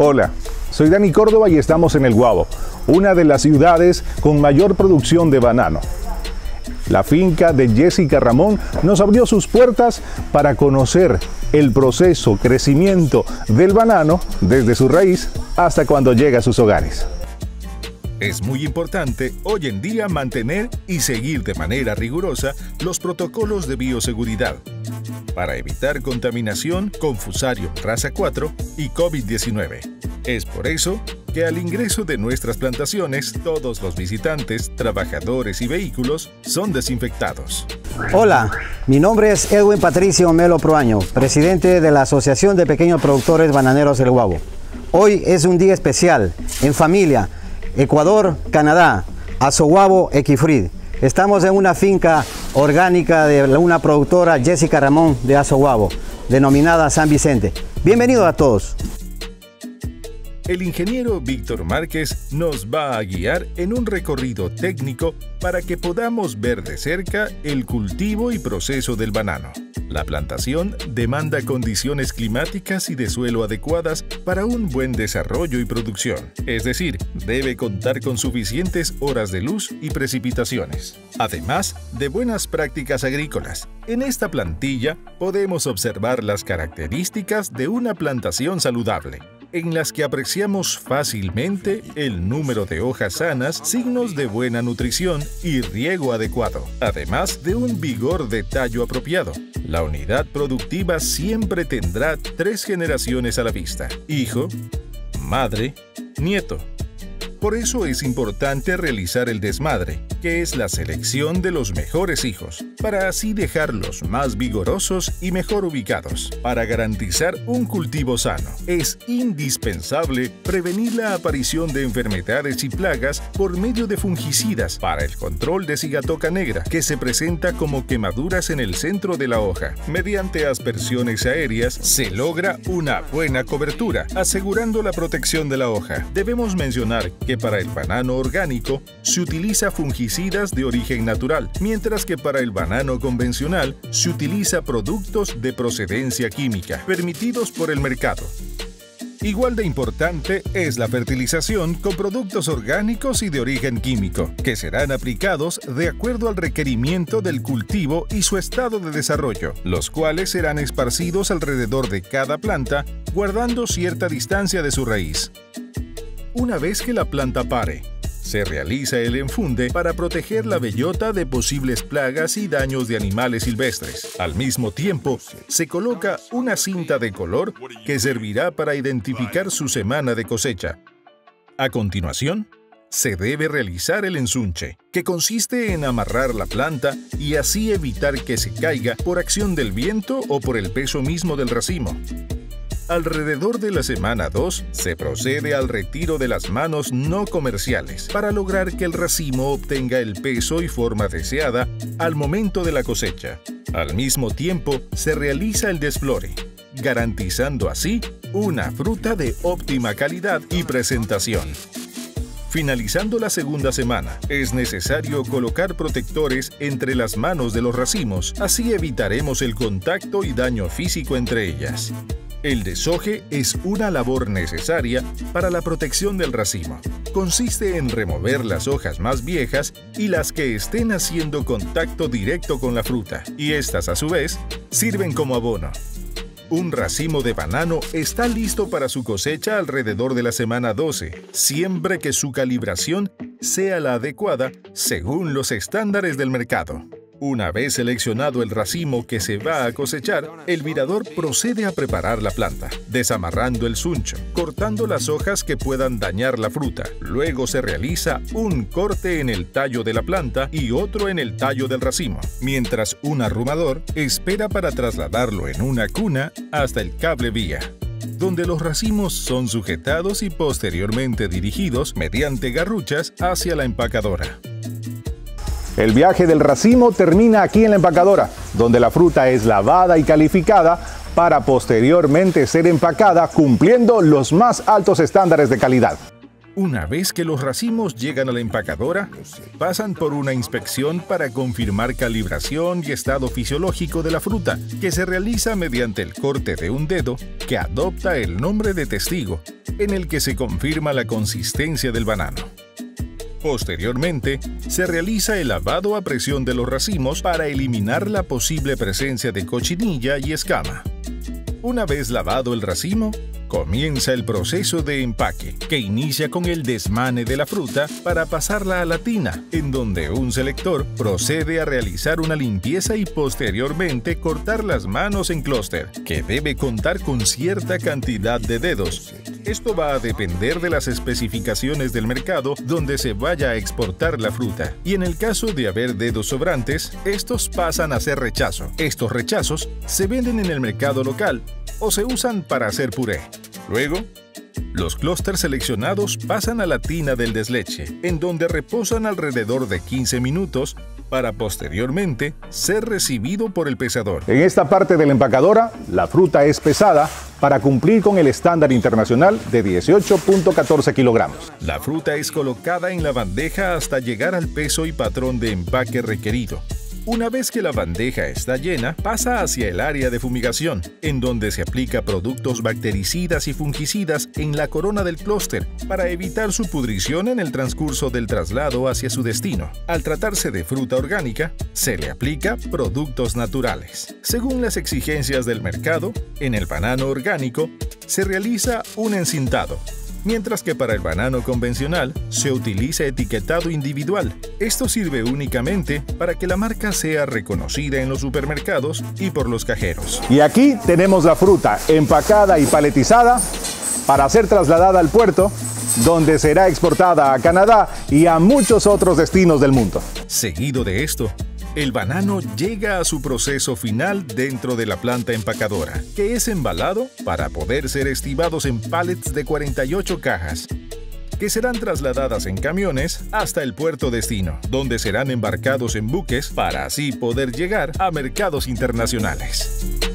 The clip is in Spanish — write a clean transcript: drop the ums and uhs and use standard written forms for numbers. Hola, soy Dani Córdoba y estamos en El Guabo, una de las ciudades con mayor producción de banano. La finca de Jessica Ramón nos abrió sus puertas para conocer el proceso de crecimiento del banano desde su raíz hasta cuando llega a sus hogares. Es muy importante hoy en día mantener y seguir de manera rigurosa los protocolos de bioseguridad para evitar contaminación con fusario raza 4 y COVID-19. Es por eso que al ingreso de nuestras plantaciones, todos los visitantes, trabajadores y vehículos son desinfectados. Hola, mi nombre es Edwin Patricio Melo Proaño, presidente de la Asociación de Pequeños Productores Bananeros del Guabo. Hoy es un día especial en familia. Ecuador, Canadá, Asoguabo, Equifrid. Estamos en una finca orgánica de una productora, Jessica Ramón, de Asoguabo, denominada San Vicente. Bienvenidos a todos. El ingeniero Víctor Márquez nos va a guiar en un recorrido técnico para que podamos ver de cerca el cultivo y proceso del banano. La plantación demanda condiciones climáticas y de suelo adecuadas para un buen desarrollo y producción, es decir, debe contar con suficientes horas de luz y precipitaciones, además de buenas prácticas agrícolas. En esta plantilla podemos observar las características de una plantación saludable, en las que apreciamos fácilmente el número de hojas sanas, signos de buena nutrición y riego adecuado, además de un vigor de tallo apropiado. La unidad productiva siempre tendrá 3 generaciones a la vista: hijo, madre, nieto. Por eso es importante realizar el desmadre, que es la selección de los mejores hijos, para así dejarlos más vigorosos y mejor ubicados. Para garantizar un cultivo sano, es indispensable prevenir la aparición de enfermedades y plagas por medio de fungicidas para el control de sigatoka negra, que se presenta como quemaduras en el centro de la hoja. Mediante aspersiones aéreas se logra una buena cobertura, asegurando la protección de la hoja. Debemos mencionar que para el banano orgánico se utiliza fungicidas de origen natural, mientras que para el banano convencional se utiliza productos de procedencia química permitidos por el mercado. Igual de importante es la fertilización con productos orgánicos y de origen químico, que serán aplicados de acuerdo al requerimiento del cultivo y su estado de desarrollo, los cuales serán esparcidos alrededor de cada planta, guardando cierta distancia de su raíz. Una vez que la planta pare, se realiza el enfunde para proteger la bellota de posibles plagas y daños de animales silvestres. Al mismo tiempo, se coloca una cinta de color que servirá para identificar su semana de cosecha. A continuación, se debe realizar el ensunche, que consiste en amarrar la planta y así evitar que se caiga por acción del viento o por el peso mismo del racimo. Alrededor de la semana 2, se procede al retiro de las manos no comerciales para lograr que el racimo obtenga el peso y forma deseada al momento de la cosecha. Al mismo tiempo, se realiza el desflore, garantizando así una fruta de óptima calidad y presentación. Finalizando la segunda semana, es necesario colocar protectores entre las manos de los racimos, así evitaremos el contacto y daño físico entre ellas. El deshoje es una labor necesaria para la protección del racimo. Consiste en remover las hojas más viejas y las que estén haciendo contacto directo con la fruta, y estas a su vez sirven como abono. Un racimo de banano está listo para su cosecha alrededor de la semana 12, siempre que su calibración sea la adecuada según los estándares del mercado. Una vez seleccionado el racimo que se va a cosechar, el virador procede a preparar la planta, desamarrando el suncho, cortando las hojas que puedan dañar la fruta. Luego se realiza un corte en el tallo de la planta y otro en el tallo del racimo, mientras un arrumador espera para trasladarlo en una cuna hasta el cable vía, donde los racimos son sujetados y posteriormente dirigidos mediante garruchas hacia la empacadora. El viaje del racimo termina aquí en la empacadora, donde la fruta es lavada y calificada para posteriormente ser empacada cumpliendo los más altos estándares de calidad. Una vez que los racimos llegan a la empacadora, pasan por una inspección para confirmar calibración y estado fisiológico de la fruta, que se realiza mediante el corte de un dedo que adopta el nombre de testigo, en el que se confirma la consistencia del banano. Posteriormente, se realiza el lavado a presión de los racimos para eliminar la posible presencia de cochinilla y escama. Una vez lavado el racimo, comienza el proceso de empaque, que inicia con el desmane de la fruta para pasarla a la tina, en donde un selector procede a realizar una limpieza y posteriormente cortar las manos en clúster, que debe contar con cierta cantidad de dedos. Esto va a depender de las especificaciones del mercado donde se vaya a exportar la fruta, y en el caso de haber dedos sobrantes, estos pasan a ser rechazo. Estos rechazos se venden en el mercado local o se usan para hacer puré. Luego, los clústeres seleccionados pasan a la tina del desleche, en donde reposan alrededor de 15 minutos para posteriormente ser recibido por el pesador. En esta parte de la empacadora, la fruta es pesada para cumplir con el estándar internacional de 18.14 kilogramos. La fruta es colocada en la bandeja hasta llegar al peso y patrón de empaque requerido. Una vez que la bandeja está llena, pasa hacia el área de fumigación, en donde se aplica productos bactericidas y fungicidas en la corona del clúster para evitar su pudrición en el transcurso del traslado hacia su destino. Al tratarse de fruta orgánica, se le aplica productos naturales. Según las exigencias del mercado, en el banano orgánico se realiza un encintado, mientras que para el banano convencional se utiliza etiquetado individual. Esto sirve únicamente para que la marca sea reconocida en los supermercados y por los cajeros. Y aquí tenemos la fruta empacada y paletizada para ser trasladada al puerto, donde será exportada a Canadá y a muchos otros destinos del mundo. Seguido de esto, el banano llega a su proceso final dentro de la planta empacadora, que es embalado para poder ser estibados en pallets de 48 cajas, que serán trasladadas en camiones hasta el puerto destino, donde serán embarcados en buques para así poder llegar a mercados internacionales.